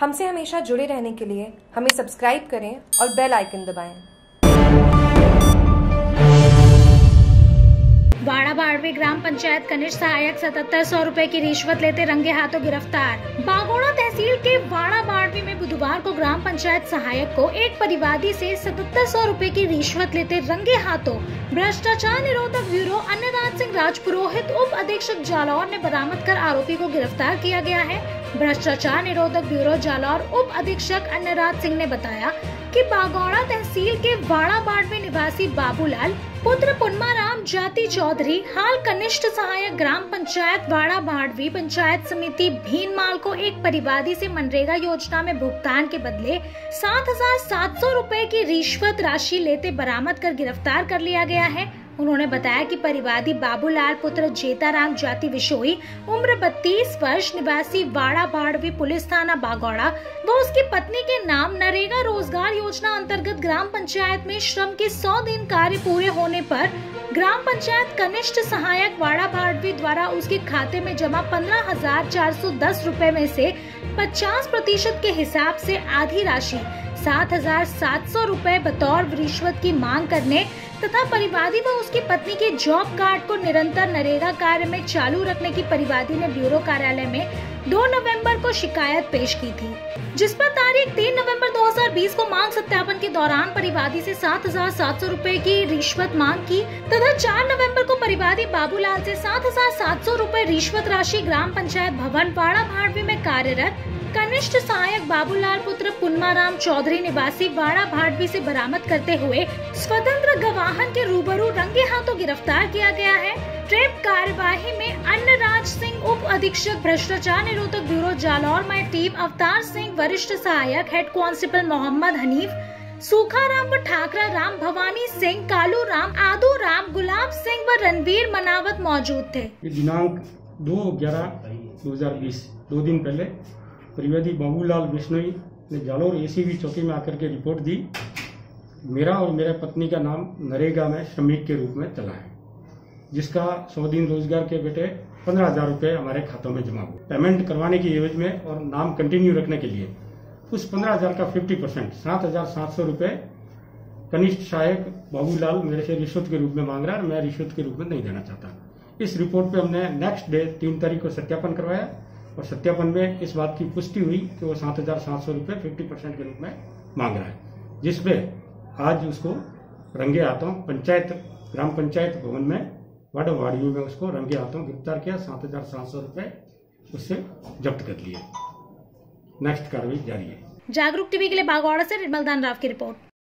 हमसे हमेशा जुड़े रहने के लिए हमें सब्सक्राइब करें और बेल आइकन दबाएं। बाड़ा बाड़वी ग्राम पंचायत कनिष्ठ सहायक 7700 रुपए की रिश्वत लेते रंगे हाथों गिरफ्तार। बागोड़ा तहसील के बाड़ा बाड़वी में बुधवार को ग्राम पंचायत सहायक को एक परिवादी से 7700 रुपए की रिश्वत लेते रंगे हाथों भ्रष्टाचार निरोधक ब्यूरो अन्नराज सिंह राजपुरोहित उप अधीक्षक जालौर ने बरामद कर आरोपी को गिरफ्तार किया गया है। भ्रष्टाचार निरोधक ब्यूरो जालौर उप अधीक्षक अन्नराज सिंह ने बताया कि बागोड़ा तहसील के बाड़ा बाड़वी निवासी बाबूलाल पुत्र पुन्मा राम जाति चौधरी हाल कनिष्ठ सहायक ग्राम पंचायत बाड़ा बाड़वी पंचायत समिति भीनमाल को एक परिवादी से मनरेगा योजना में भुगतान के बदले 7700 रुपए की रिश्वत राशि लेते बरामद कर गिरफ्तार कर लिया गया है। उन्होंने बताया कि परिवादी बाबूलाल पुत्र जेताराम जाति विशोई उम्र 32 वर्ष निवासी बाड़ा बाड़वी पुलिस थाना बागोड़ा व उसकी पत्नी के नाम मनरेगा रोजगार योजना अंतर्गत ग्राम पंचायत में श्रम के 100 दिन कार्य पूरे होने पर ग्राम पंचायत कनिष्ठ सहायक बाड़ा बाड़वी द्वारा उसके खाते में जमा 15,410 रुपए में से 50% के हिसाब से आधी राशि 7,700 रुपए बतौर रिश्वत की मांग करने तथा परिवादी व उसकी पत्नी के जॉब कार्ड को निरंतर नरेगा कार्य में चालू रखने की परिवादी ने ब्यूरो कार्यालय में 2 नवंबर को शिकायत पेश की थी, जिस पर तारीख 3 नवंबर 2020 को मांग सत्यापन के दौरान परिवादी से 7,700 रुपए की रिश्वत मांग की तथा 4 नवंबर को परिवादी बाबूलाल से 7,700 रुपए रिश्वत राशि ग्राम पंचायत भवन बाड़ा बाड़वी में कार्यरत कनिष्ठ सहायक बाबूलाल पुत्र पुन्मा राम चौधरी निवासी बाड़ा बाड़वी से बरामद करते हुए स्वतंत्र गवाहन के रूबरू रंगे हाथों गिरफ्तार किया गया है। ट्रेप कार्यवाही में अन्नराज सिंह उप अधीक्षक भ्रष्टाचार निरोधक ब्यूरो जालौर में टीम अवतार सिंह वरिष्ठ सहायक हेड कांस्टेबल मोहम्मद हनीफ सुखा राम व ठाकरा राम भवानी सिंह कालू राम आदू राम गुलाब सिंह व रणबीर मनावत मौजूद थे। दिनांक 2/11/2020 2 दिन पहले परिवादी बाबूलाल बिश्नोई ने जालौर ACB चौकी में आकर के रिपोर्ट दी, मेरा और मेरे पत्नी का नाम नरेगा में श्रमिक के रूप में चला है, जिसका 100 दिन रोजगार के बेटे 15,000 रुपए हमारे खातों में जमा हुए। पेमेंट करवाने की एवज में और नाम कंटिन्यू रखने के लिए उस 15,000 का 50% 7,700 रुपए कनिष्ठ सहायक बाबूलाल मेरे से रिश्वत के रूप में मांग रहा है और मैं रिश्वत के रूप में नहीं देना चाहता। इस रिपोर्ट पे हमने नेक्स्ट डे 3 तारीख को सत्यापन करवाया और सत्यापन में इस बात की पुष्टि हुई कि वो 7,700 रुपए 50% के रूप में मांग रहा है, जिसपे आज उसको रंगे हाथों पंचायत ग्राम पंचायत भवन में वाड़ा बाड़वी में उसको रंगे हाथों गिरफ्तार किया। 7,700 रुपए उससे जब्त कर लिए। नेक्स्ट कार्रवाई जारी है। जागरूक टीवी के लिए बागोड़ा से निर्मलदान राव की रिपोर्ट।